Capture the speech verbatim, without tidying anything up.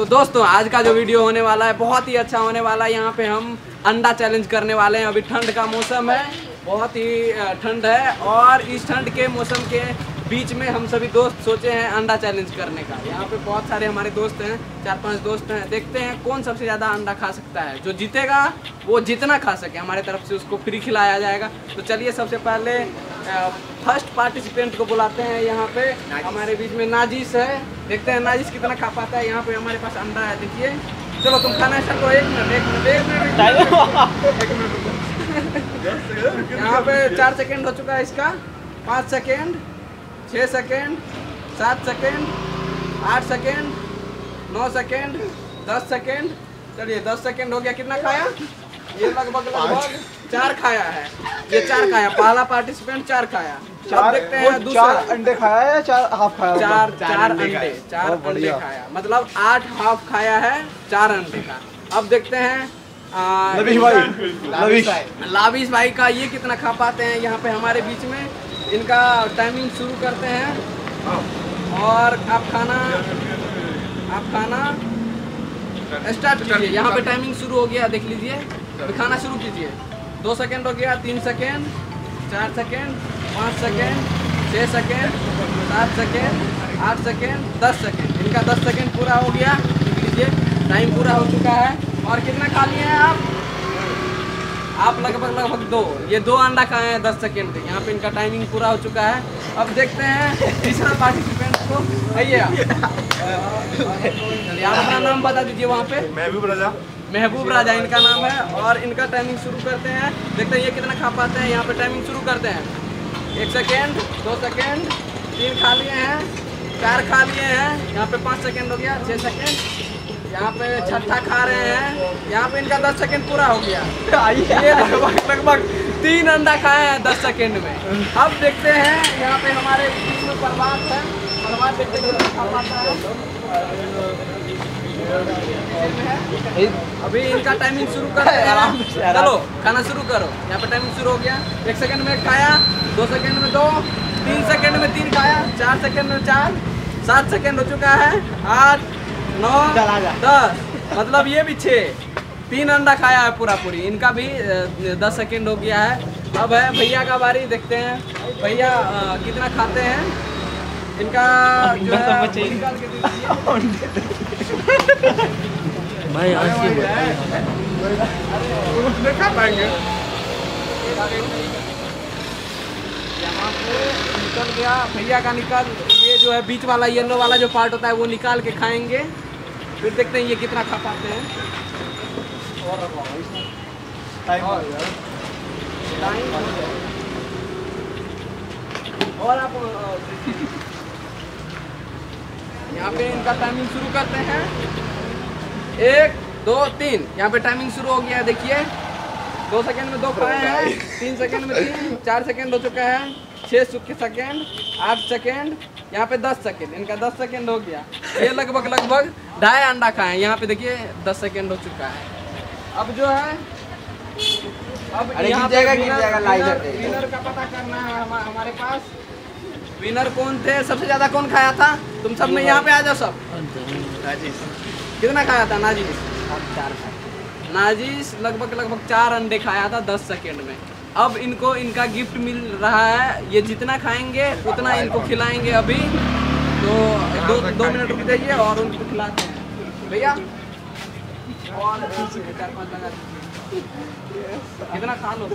तो दोस्तों आज का जो वीडियो होने वाला है बहुत ही अच्छा होने वाला है। यहाँ पे हम अंडा चैलेंज करने वाले हैं। अभी ठंड का मौसम है, बहुत ही ठंड है और इस ठंड के मौसम के बीच में हम सभी दोस्त सोचे हैं अंडा चैलेंज करने का। यहाँ पे बहुत सारे हमारे दोस्त हैं, चार पांच दोस्त हैं। देखते हैं कौन सबसे ज़्यादा अंडा खा सकता है। जो जीतेगा वो जितना खा सके हमारे तरफ से उसको फ्री खिलाया जाएगा। तो चलिए सबसे पहले फर्स्ट पार्टिसिपेंट को बुलाते हैं। यहाँ पे हमारे बीच में नाजिश है, देखते हैं नाजिश कितना खा पाता है। यहाँ पे हमारे पास अंडा है, देखिए। चलो तुम खाना है सर, तो एक मिनट एक मिनट एक मिनट एक मिनट यहाँ पे चार सेकेंड हो चुका है इसका, पाँच सेकेंड, छः सेकेंड, सात सेकेंड, आठ सेकेंड, नौ सेकेंड, दस सेकेंड। चलिए दस सेकेंड हो गया। कितना खाया ये? लगभग लगभग चार खाया है ये, चार खाया। पहला पार्टिसिपेंट चार खाया। चार देखते हैं दूसरा, अंडे खाया है या चार हाफ खाया? चार चार अंडे, चार अंडे खाया, मतलब आठ हाफ खाया है, चार अंडे का। अब देखते हैं लाविश भाई, लाविश लाविश भाई का ये कितना खा पाते हैं। यहाँ पे हमारे बीच में इनका टाइमिंग शुरू करते हैं और आप खाना आप खाना स्टार्ट कीजिए। यहाँ पे टाइमिंग शुरू हो गया, देख लीजिए। खाना शुरू कीजिए। दो सेकेंड हो गया, तीन सेकेंड, चार सेकेंड, पाँच सेकेंड, छः सेकेंड, सात सेकेंड, आठ सेकेंड, दस सेकेंड। इनका दस सेकेंड पूरा हो गया, देख लीजिए। टाइम पूरा हो चुका है। और कितना खा लिए हैं आप? आप लगभग लगभग दो, ये दो अंडा खाए हैं दस सेकेंड पे। यहाँ पे इनका टाइमिंग पूरा हो चुका है। अब देखते हैं तीसरा पार्टिसिपेंट को। भैया आप अपना नाम बता दीजिए। वहाँ पे महबूब राजा, महबूब राजा इनका नाम है और इनका टाइमिंग शुरू करते हैं। देखते हैं ये कितना खा पाते हैं। यहाँ पे टाइमिंग शुरू करते हैं। एक सेकेंड, दो सेकेंड, तीन खा लिए हैं, चार खा लिए हैं। यहाँ पे पाँच सेकेंड हो गया, छः सेकेंड, यहाँ पे छठा खा रहे हैं। यहाँ पे इनका दस सेकेंड पूरा हो गया। ये लगभग लगभग तीन अंडा खाए हैं दस सेकेंड में। अब देखते हैं यहाँ पे हमारे बीच में प्रभात है। प्रभात देखते हैं कितना खा पाता है। अभी इनका टाइमिंग शुरू करो, चलो खाना शुरू करो। यहाँ पे टाइमिंग शुरू हो गया। एक सेकंड में खाया, दो सेकंड में दो, तीन सेकंड में तीन खाया, चार सेकंड में चार, सात सेकंड हो चुका है, आठ, नौ, दस, मतलब ये भी छः, तीन अंडा खाया है पूरा पूरी। इनका भी दस सेकंड हो गया है। अब है भैया का बारी, देखते हैं भैया कितना खाते हैं। इनका जो है भाई आज की यहाँ पे निकल गया भैया का। निकाल ये जो है बीच वाला येलो वाला जो पार्ट होता है वो निकाल के खाएंगे। फिर देखते हैं ये कितना खा पाते हैं। और टाइम टाइम और आप यहाँ पे इनका टाइमिंग शुरू करते हैं। एक, दो, तीन, यहाँ पे टाइमिंग शुरू हो गया। देखिए दो सेकंड में दो खाए हैं, तीन सेकंड में तीन, चार सेकंड हो चुका है, छः सेकंड, आठ सेकंड, यहाँ पे दस सेकंड। इनका दस सेकंड हो गया। ये लगभग लगभग ढाई अंडा खाए हैं। यहाँ पे देखिए दस सेकंड हो चुका है। अब जो है अब यहाँ विनर का पता करना है। हम, हमारे पास विनर कौन थे, सबसे ज्यादा कौन खाया था। तुम सब में यहाँ पे आ जाओ सब। नाजिश कितना खाया था? नाजिश चार खाया। नाजिश लगभग लगभग चार अंडे खाया था दस सेकंड में। अब इनको इनका गिफ्ट मिल रहा है। ये जितना खाएंगे उतना इनको खिलाएंगे। अभी तो दो दो मिनट रुक जाइए और उनको खिलाते हैं भैया। और चार पाँच लगा कितना खा लो।